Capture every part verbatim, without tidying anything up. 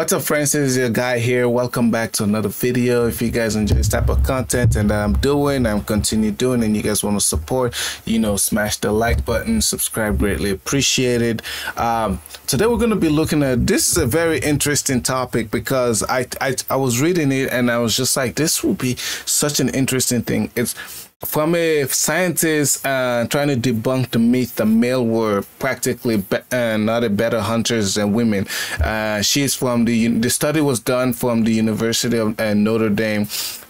What's up, friends? This is your guy here. Welcome back to another video. If you guys enjoy this type of content and I'm doing, I'm continue doing, and you guys want to support, you know, smash the like button, subscribe, greatly appreciated. Um, today we're going to be looking at, this is a very interesting topic because I, I I was reading it and I was just like, this will be such an interesting thing. It's from a scientist uh, trying to debunk the myth that male were practically be uh, not a better hunters than women. Uh, she's from the the study was done from the University of uh, Notre Dame.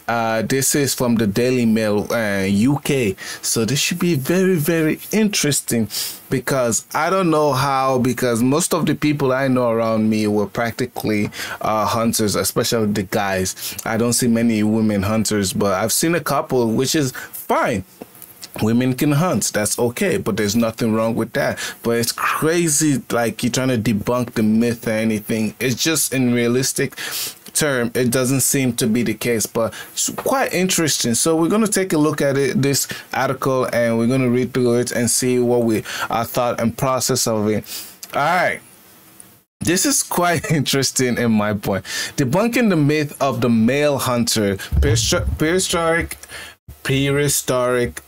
Uh, this is from the Daily Mail, uh, U K. So this should be very, very interesting because I don't know how, because most of the people I know around me were practically uh, hunters, especially the guys. I don't see many women hunters, but I've seen a couple, which is fine. Women can hunt, that's okay, but there's nothing wrong with that. But it's crazy, like you're trying to debunk the myth or anything. It's just unrealistic. Term, it doesn't seem to be the case, but it's quite interesting. So we're going to take a look at it, this article, and we're going to read through it and see what we our thought and process of it. All right, this is quite interesting in my point. Debunking the myth of the male hunter. Prehistoric prehistoric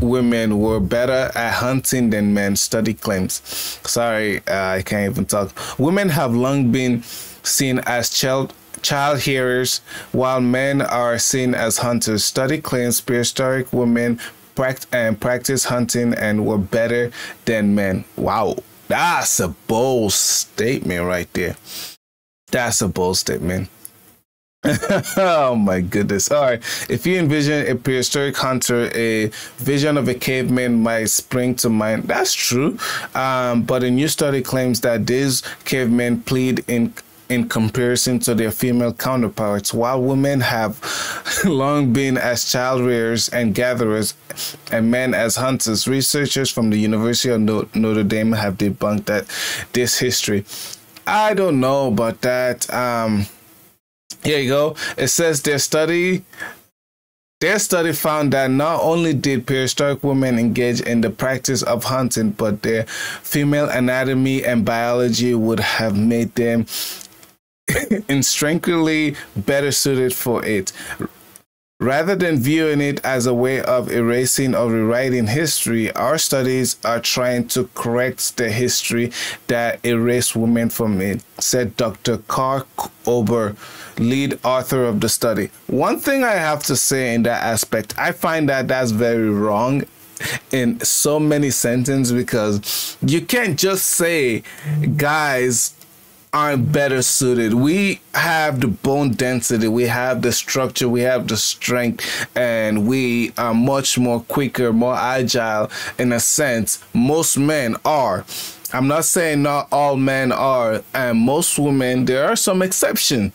women were better at hunting than men, study claims. Sorry, uh, I can't even talk. Women have long been seen as child child hearers, while men are seen as hunters. Study claims prehistoric women pract and practiced hunting and were better than men. Wow, that's a bold statement right there. That's a bold statement. Oh my goodness. All right, if you envision a prehistoric hunter, a vision of a caveman might spring to mind. That's true, um, but a new study claims that these cavemen plead in in comparison to their female counterparts. While women have long been as child rearers and gatherers and men as hunters, researchers from the University of Notre Dame have debunked that this history. I don't know about that. Um, here you go. It says their study... Their study found that not only did prehistoric women engage in the practice of hunting, but their female anatomy and biology would have made them intrinsically better suited for it. Rather than viewing it as a way of erasing or rewriting history, our studies are trying to correct the history that erased women from it, said Doctor Carl Ober, lead author of the study. One thing I have to say in that aspect, I find that that's very wrong in so many sentences, because you can't just say guys aren't better suited. We have the bone density, we have the structure, we have the strength, and we are much more quicker, more agile in a sense. Most men are. I'm not saying not all men are, and most women, there are some exceptions.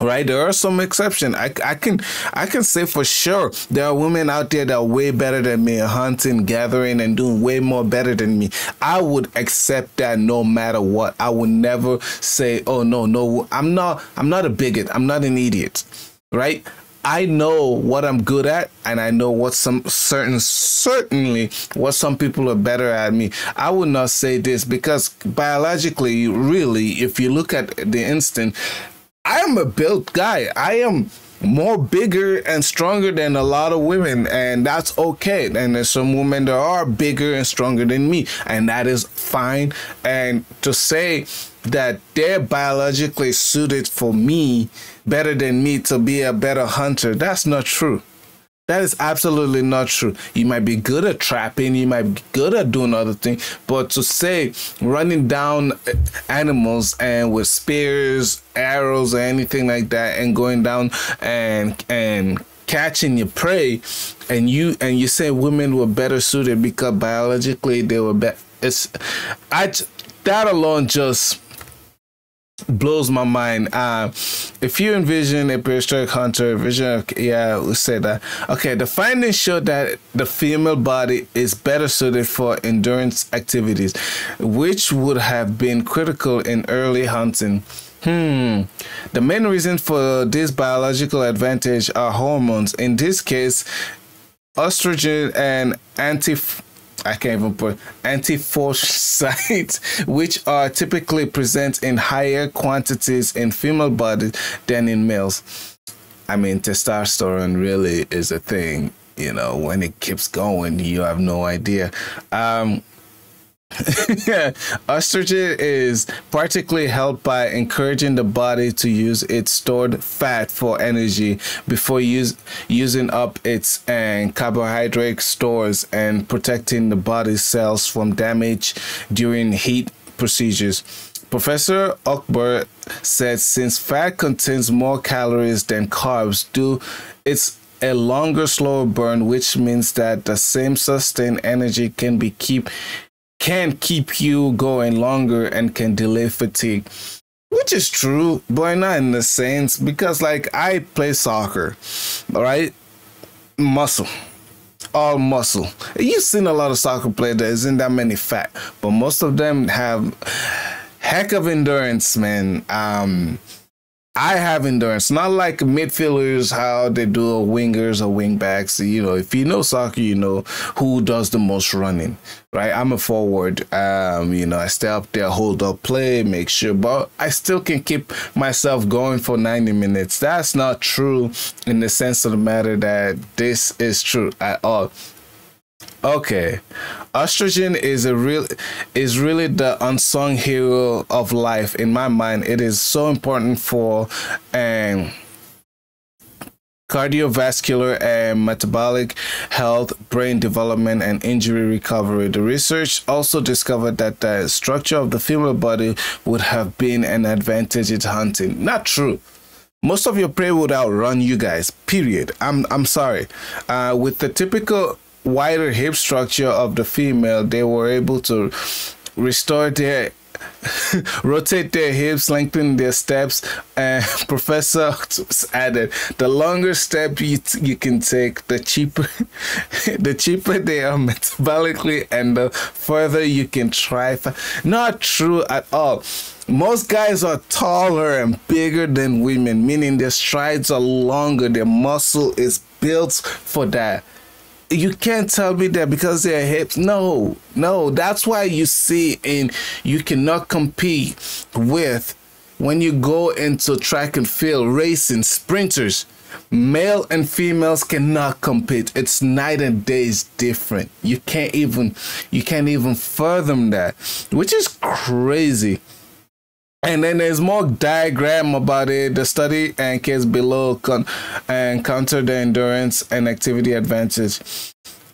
Right, there are some exceptions. I, I can I can say for sure there are women out there that are way better than me, hunting, gathering, and doing way more better than me. I would accept that no matter what. I would never say, oh no, no, I'm not I'm not a bigot. I'm not an idiot. Right? I know what I'm good at, and I know what some certain certainly what some people are better at me. I would not say this because biologically, really, if you look at the instant, I am a built guy. I am more bigger and stronger than a lot of women, and that's okay. And there's some women that are bigger and stronger than me, and that is fine. And to say that they're biologically suited for me, better than me, to be a better hunter, that's not true. That is absolutely not true. You might be good at trapping, you might be good at doing other things, but to say running down animals and with spears, arrows, or anything like that, and going down and and catching your prey, and you and you say women were better suited because biologically they were better. It's I that alone just blows my mind. Uh, if you envision a prehistoric hunter, vision, yeah, we say that. Okay, the findings show that the female body is better suited for endurance activities, which would have been critical in early hunting. Hmm. The main reason for this biological advantage are hormones. In this case, estrogen and anti I can't even put antifossilites, which are typically present in higher quantities in female bodies than in males. I mean, testosterone really is a thing, you know, when it keeps going, you have no idea. Um, yeah, estrogen is particularly helped by encouraging the body to use its stored fat for energy before use, using up its and uh, carbohydrate stores and protecting the body's cells from damage during heat procedures. Professor Akbar said since fat contains more calories than carbs do, it's a longer, slower burn, which means that the same sustained energy can be keep can keep you going longer and can delay fatigue, which is true, but not in the sense, because like I play soccer, right? Muscle, all muscle. You've seen a lot of soccer players that isn't that many fat, but most of them have heck of endurance, man. Um, I have endurance, not like midfielders, how they do, or wingers or wingbacks. You know, if you know soccer, you know who does the most running, right? I'm a forward. Um, you know, I stay up there, hold up, play, make sure, but I still can keep myself going for ninety minutes. That's not true in the sense of the matter that this is true at all. Okay, estrogen is a real is really the unsung hero of life in my mind. It is so important for um, cardiovascular and metabolic health, brain development, and injury recovery. The research also discovered that the structure of the female body would have been an advantage in hunting. Not true. Most of your prey would outrun you guys. Period. I'm I'm sorry. Uh, with the typical wider hip structure of the female, they were able to restore their rotate their hips, lengthen their steps, and Professor added, the longer step you, t you can take, the cheaper the cheaper they are metabolically and the further you can try. Not true at all. Most guys are taller and bigger than women, meaning their strides are longer, their muscle is built for that. You can't tell me that because they're hips. No, no. That's why you see in you cannot compete with when you go into track and field, racing, sprinters. Male and females cannot compete. It's night and days different. You can't even you can't even fathom that, which is crazy. And then there's more diagram about it. The study and case below con and counter the endurance and activity advantage.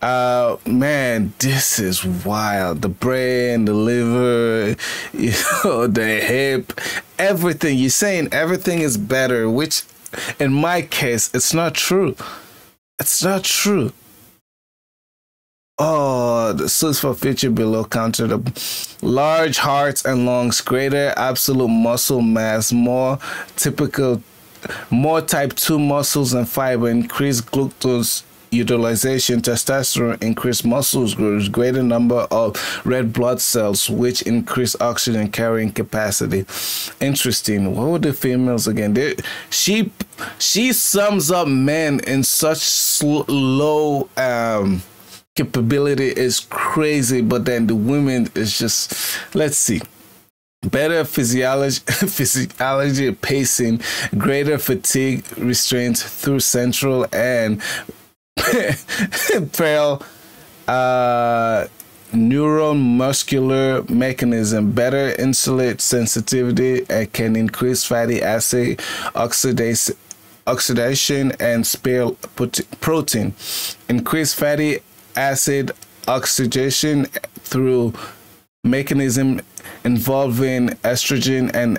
Uh, man, this is wild. The brain, the liver, you know, the hip, everything. You're saying everything is better, which in my case, it's not true. It's not true. Oh, the source for future below counter the large hearts and lungs, greater absolute muscle mass, more typical, more type two muscles and fiber, increased glucose utilization, testosterone, increased muscle growth, greater number of red blood cells, which increase oxygen carrying capacity. Interesting. What were the females again? They, she she sums up men in such slow um. capability is crazy, but then the women is just, let's see, better physiology, physiology pacing, greater fatigue restraint through central and parallel uh, neuromuscular mechanism, better insulin sensitivity, and can increase fatty acid oxidase oxidation and spare protein, increase fatty acid oxidation through mechanism involving estrogen and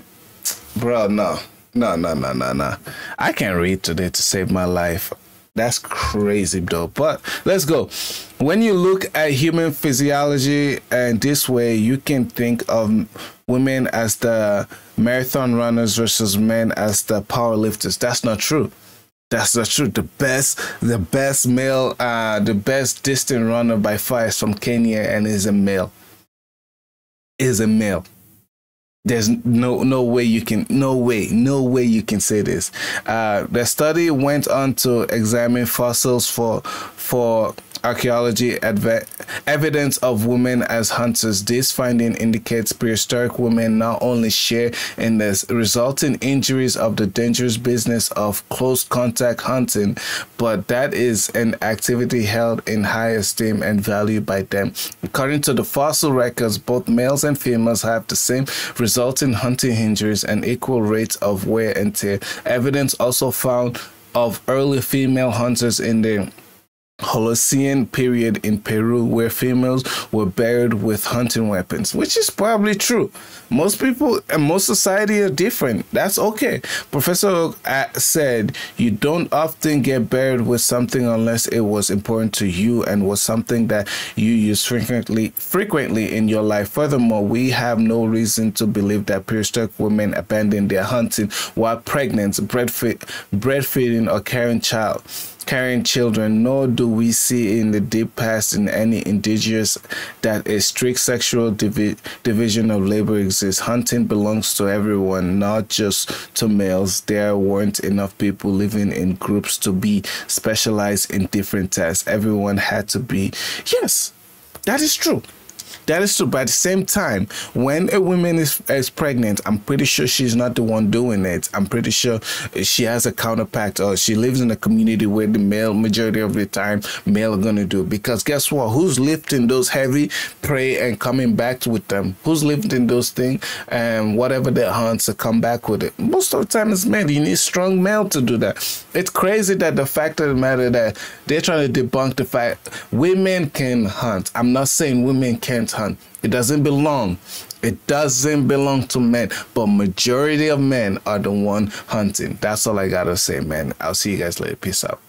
bro no no no no no no I can't read today to save my life. That's crazy though. But let's go. When you look at human physiology and this way, you can think of women as the marathon runners versus men as the power lifters. That's not true. That's not true. The best, the best male, uh, the best distant runner by far is from Kenya and is a male. Is a male. There's no no way you can no way no way you can say this. Uh, the study went on to examine fossils for for archaeology evidence of women as hunters. This finding indicates prehistoric women not only share in the resulting injuries of the dangerous business of close contact hunting, but that is an activity held in high esteem and value by them. According to the fossil records, both males and females have the same resulting hunting injuries and equal rates of wear and tear. Evidence also found of early female hunters in the Holocene period in Peru, where females were buried with hunting weapons, which is probably true. Most people and most society are different. That's okay. Professor said, you don't often get buried with something unless it was important to you and was something that you use frequently frequently in your life. Furthermore, we have no reason to believe that prehistoric women abandoned their hunting while pregnant, breastfeeding, or carrying child. carrying children, nor do we see in the deep past in any indigenous that a strict sexual divi division of labor exists. Hunting belongs to everyone, not just to males. There weren't enough people living in groups to be specialized in different tasks. Everyone had to be, yes, that is true. That is true, but at the same time, when a woman is, is pregnant, I'm pretty sure she's not the one doing it. I'm pretty sure she has a counterpart, or she lives in a community where the male, majority of the time, male are going to do. Because guess what? Who's lifting those heavy prey and coming back with them? Who's lifting those things and whatever their hunts to come back with it? Most of the time it's men. You need strong male to do that. It's crazy that the fact of the matter that they're trying to debunk the fact women can hunt. I'm not saying women can't hunt. It doesn't belong. It doesn't belong to men, but majority of men are the one hunting. That's all I gotta say, man. I'll see you guys later. Peace out.